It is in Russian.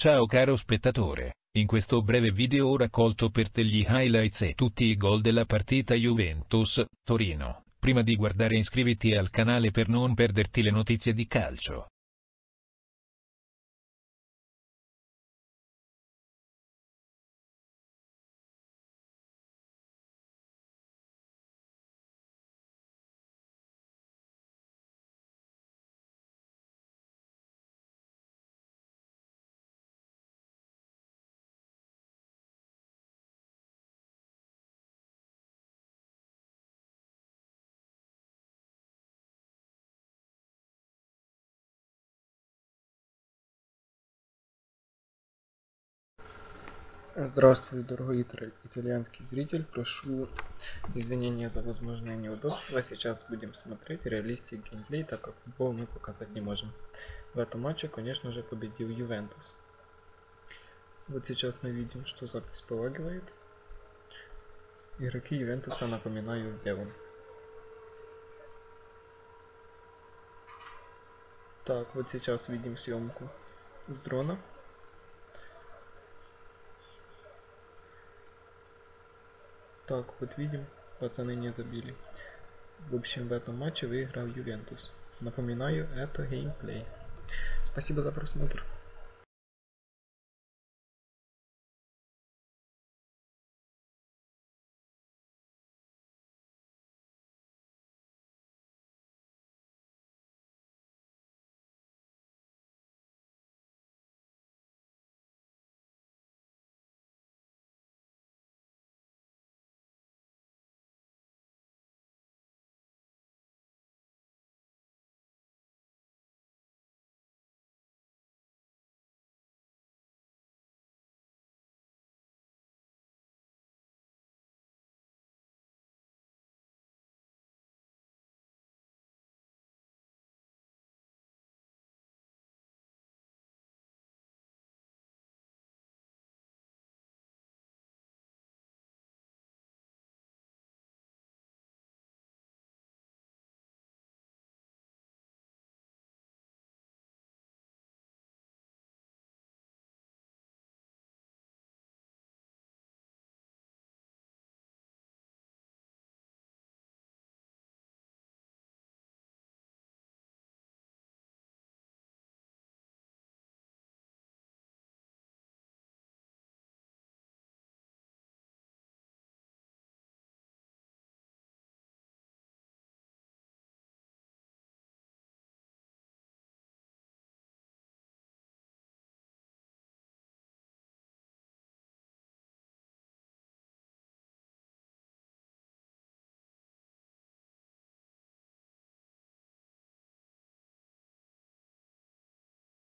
Ciao caro spettatore, in questo breve video ho raccolto per te gli highlights e tutti i gol della partita Juventus-Torino. Prima di guardare iscriviti al canale per non perderti le notizie di calcio. Здравствуй, дорогой итальянский зритель, прошу извинения за возможные неудобства, сейчас будем смотреть реалистик геймплей, так как футбол мы показать не можем. В этом матче, конечно же, победил Ювентус. Вот сейчас мы видим, что запись полагивает. Игроки Ювентуса, напоминаю, в белом. Так, вот сейчас видим съемку с дрона. Так, вот видим, пацаны не забили. В общем, в этом матче выиграл Ювентус. Напоминаю, это геймплей. Спасибо за просмотр.